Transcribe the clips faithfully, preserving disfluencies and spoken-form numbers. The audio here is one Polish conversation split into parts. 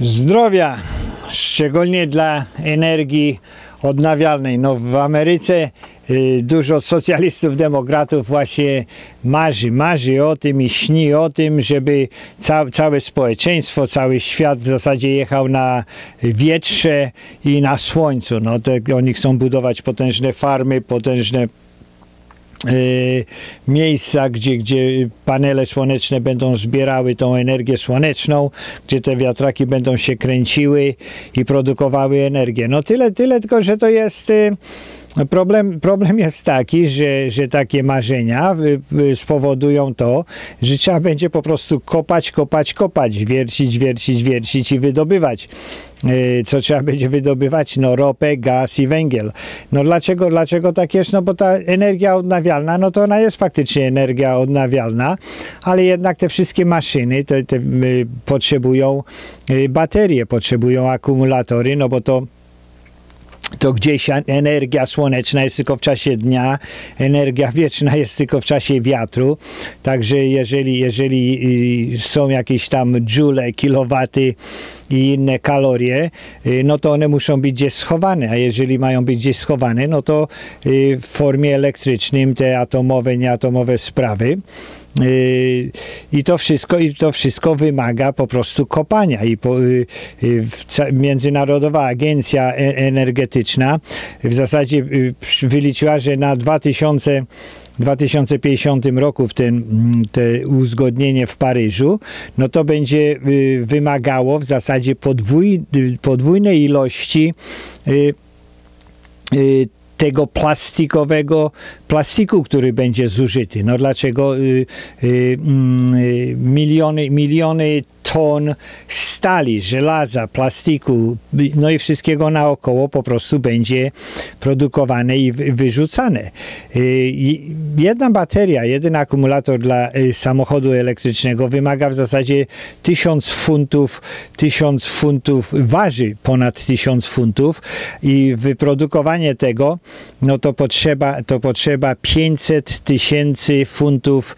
zdrowia, szczególnie dla energii odnawialnej. No w Ameryce y, dużo socjalistów, demokratów właśnie marzy, marzy o tym i śni o tym, żeby ca całe społeczeństwo, cały świat w zasadzie jechał na wietrze i na słońcu. No to oni chcą budować potężne farmy, potężne Y, miejsca, gdzie, gdzie panele słoneczne będą zbierały tą energię słoneczną, gdzie te wiatraki będą się kręciły i produkowały energię. No tyle, tyle tylko, że to jest y Problem, problem jest taki, że, że takie marzenia spowodują to, że trzeba będzie po prostu kopać, kopać, kopać, wiercić, wiercić, wiercić i wydobywać. Co trzeba będzie wydobywać? No ropę, gaz i węgiel. No dlaczego, dlaczego tak jest? No bo ta energia odnawialna, no to ona jest faktycznie energia odnawialna, ale jednak te wszystkie maszyny te, te, potrzebują baterie, potrzebują akumulatory, no bo to to gdzieś energia słoneczna jest tylko w czasie dnia, energia wieczna jest tylko w czasie wiatru, także jeżeli, jeżeli są jakieś tam dżule, kilowaty i inne kalorie, no to one muszą być gdzieś schowane, a jeżeli mają być gdzieś schowane, no to w formie elektrycznym te atomowe, nieatomowe sprawy. I to wszystko, i to wszystko wymaga po prostu kopania i po, y, y, Międzynarodowa Agencja Energetyczna w zasadzie y, wyliczyła, że na dwa tysiące pięćdziesiątym roku w ten, te uzgodnienie w Paryżu, no to będzie y, wymagało w zasadzie podwój, podwójnej ilości y, y, tego plastikowego plastiku, który będzie zużyty. No dlaczego y, y, y, miliony, miliony ton stali, żelaza, plastiku, no i wszystkiego naokoło po prostu będzie produkowane i wyrzucane. Jedna bateria, jeden akumulator dla samochodu elektrycznego wymaga w zasadzie tysiąc funtów, tysiąc funtów, waży ponad tysiąc funtów i wyprodukowanie tego, no to potrzeba, to potrzeba pięćset tysięcy funtów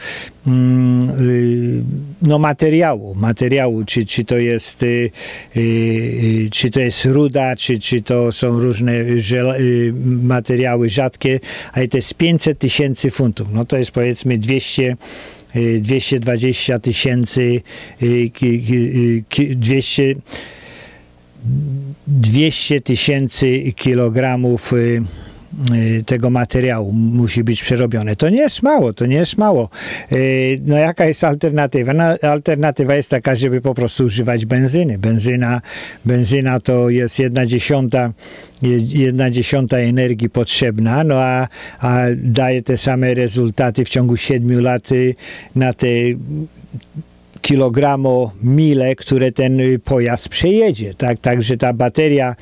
no materiału, materiału, czy, czy to jest y, y, czy to jest ruda, czy, czy to są różne żel, y, materiały rzadkie, ale to jest pięćset tysięcy funtów, no to jest powiedzmy dwieście, dwieście dwadzieścia tysięcy y, y, dwieście tysięcy kilogramów y, tego materiału musi być przerobione. To nie jest mało, to nie jest mało. No jaka jest alternatywa? No, alternatywa jest taka, żeby po prostu używać benzyny. Benzyna, benzyna to jest jedna dziesiąta, jedna dziesiąta energii potrzebna, no a, a daje te same rezultaty w ciągu siedmiu lat na te kilogramo mile, które ten pojazd przejedzie. Tak, także ta bateria,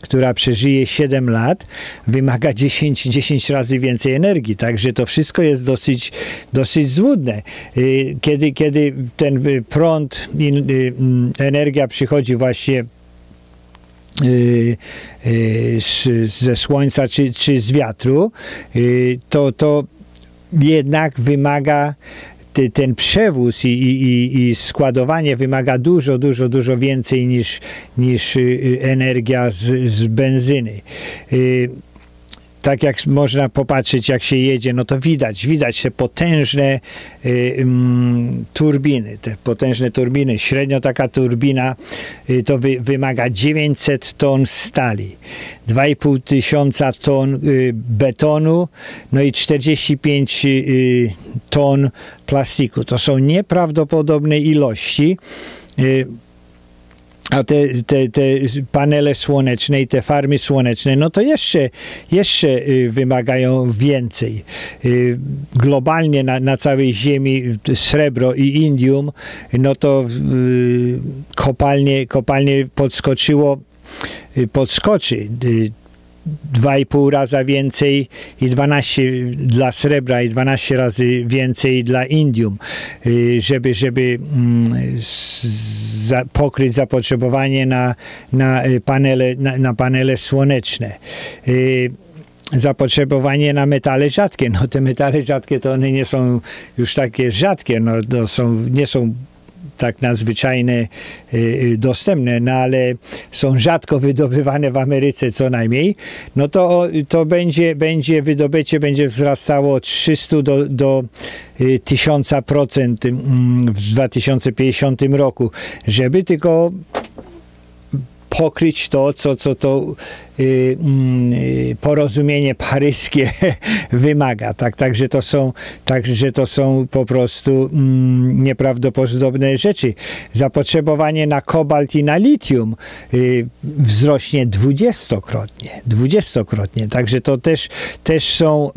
która przeżyje siedem lat, wymaga dziesięć, dziesięć razy więcej energii. Także to wszystko jest dosyć, dosyć złudne. Kiedy, kiedy ten prąd, energia przychodzi właśnie Y, y, z, ze słońca czy, czy z wiatru, y, to, to jednak wymaga ten przewóz i, i, i składowanie wymaga dużo, dużo, dużo więcej niż, niż energia z, z benzyny. Tak jak można popatrzeć, jak się jedzie, no to widać, widać te potężne y, y, turbiny, te potężne turbiny. Średnio taka turbina y, to wy, wymaga dziewięćset ton stali, dwa i pół tysiąca ton y, betonu, no i czterdzieści pięć y, ton plastiku. To są nieprawdopodobne ilości. Y, A te, te, te panele słoneczne i te farmy słoneczne, no to jeszcze, jeszcze wymagają więcej. Globalnie na, na całej ziemi srebro i indium, no to kopalnie, kopalnie podskoczyło, podskoczy dwa i pół raza więcej i dwanaście dla srebra i dwanaście razy więcej dla indium, żeby, żeby za, pokryć zapotrzebowanie na, na, panele, na, na panele słoneczne. Zapotrzebowanie na metale rzadkie. No te metale rzadkie to one nie są już takie rzadkie, no to są, nie są tak nadzwyczajne dostępne, no ale są rzadko wydobywane w Ameryce co najmniej, no to, to będzie, będzie wydobycie będzie wzrastało od trzystu do, do tysiąca procent w dwa tysiące pięćdziesiątym roku, żeby tylko pokryć to, co, co to y, y, porozumienie paryskie wymaga. Tak, także, to są, także to są po prostu y, nieprawdopodobne rzeczy. Zapotrzebowanie na kobalt i na litium y, wzrośnie dwudziestokrotnie. dwudziestokrotnie. Także to też, też są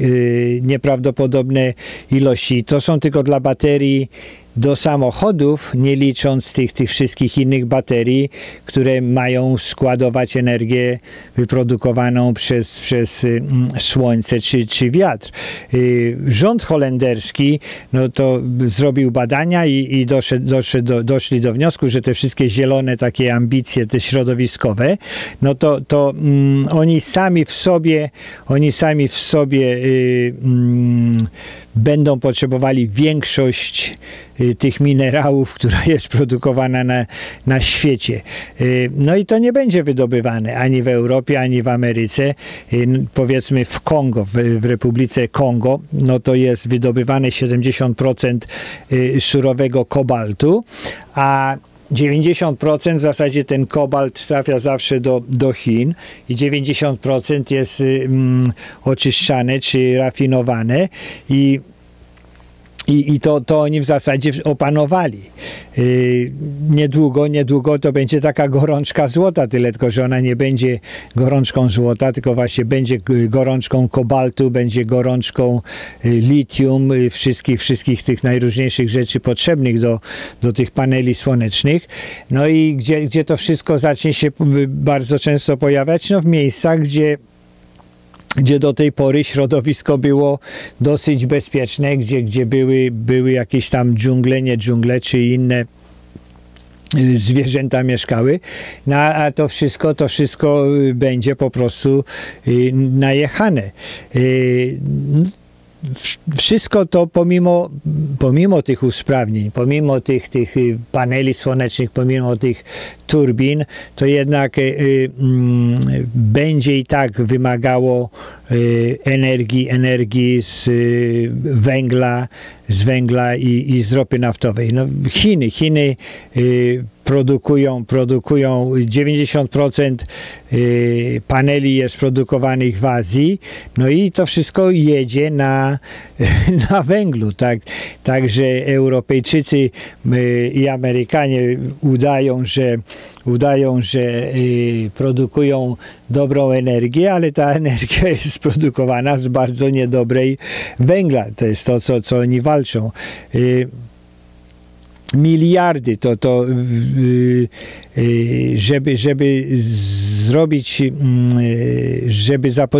y, y, nieprawdopodobne ilości. To są tylko dla baterii do samochodów, nie licząc tych, tych wszystkich innych baterii, które mają składować energię wyprodukowaną przez, przez słońce czy, czy wiatr. Rząd holenderski no to zrobił badania i, i doszedł, doszedł do, doszli do wniosku, że te wszystkie zielone takie ambicje, te środowiskowe, no to, to mm, oni sami w sobie, oni sami w sobie y, mm, będą potrzebowali większość tych minerałów, która jest produkowana na, na świecie. No i to nie będzie wydobywane ani w Europie, ani w Ameryce. Powiedzmy w Kongo, w Republice Kongo, no to jest wydobywane siedemdziesiąt procent surowego kobaltu, a dziewięćdziesiąt procent w zasadzie ten kobalt trafia zawsze do, do Chin i dziewięćdziesiąt procent jest mm, oczyszczane czy rafinowane i I, i to, to oni w zasadzie opanowali. Yy, niedługo, niedługo to będzie taka gorączka złota, tyle tylko, że ona nie będzie gorączką złota, tylko właśnie będzie gorączką kobaltu, będzie gorączką litium, wszystkich, wszystkich tych najróżniejszych rzeczy potrzebnych do, do tych paneli słonecznych. No i gdzie, gdzie to wszystko zacznie się bardzo często pojawiać? No w miejscach, gdzie gdzie do tej pory środowisko było dosyć bezpieczne, gdzie, gdzie były, były jakieś tam dżungle, nie dżungle, czy inne zwierzęta mieszkały, no, a to wszystko, to wszystko będzie po prostu najechane. Wszystko to pomimo, pomimo tych usprawnień, pomimo tych, tych paneli słonecznych, pomimo tych turbin, to jednak y, y, będzie i tak wymagało y, energii, energii z y, węgla, z węgla i, i z ropy naftowej. No, Chiny, Chiny y, produkują, produkują dziewięćdziesiąt procent y, paneli jest produkowanych w Azji, no i to wszystko jedzie na, na węglu, tak? Także Europejczycy y, i Amerykanie udają, że udają, że y, produkują dobrą energię, ale ta energia jest produkowana z bardzo niedobrej węgla. To jest to, co, co oni walczą. Y, miliardy, to, to y, y, żeby, żeby zrobić, y, żeby zapo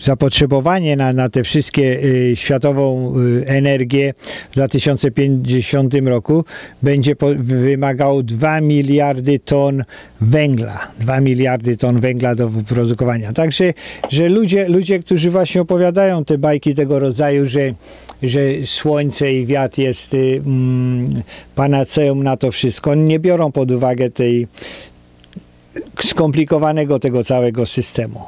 zapotrzebowanie na, na te wszystkie y, światową y, energię w dwa tysiące pięćdziesiątym roku będzie wymagało dwa miliardy ton węgla. dwa miliardy ton węgla do wyprodukowania. Także, że ludzie, ludzie, którzy właśnie opowiadają te bajki tego rodzaju, że, że słońce i wiatr jest y, mm, panaceum na to wszystko, nie biorą pod uwagę tej skomplikowanego tego całego systemu.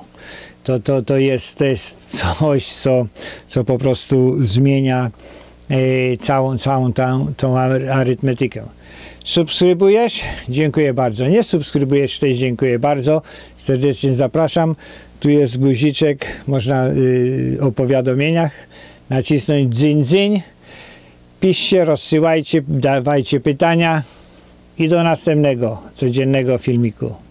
To, to, to, jest, to jest coś, co, co po prostu zmienia e, całą, całą tą, tą arytmetykę. Subskrybujesz? Dziękuję bardzo. Nie subskrybujesz? Też dziękuję bardzo. Serdecznie zapraszam. Tu jest guziczek, można y, o powiadomieniach nacisnąć dzyń, dzyń. Piszcie, rozsyłajcie, dawajcie pytania i do następnego codziennego filmiku.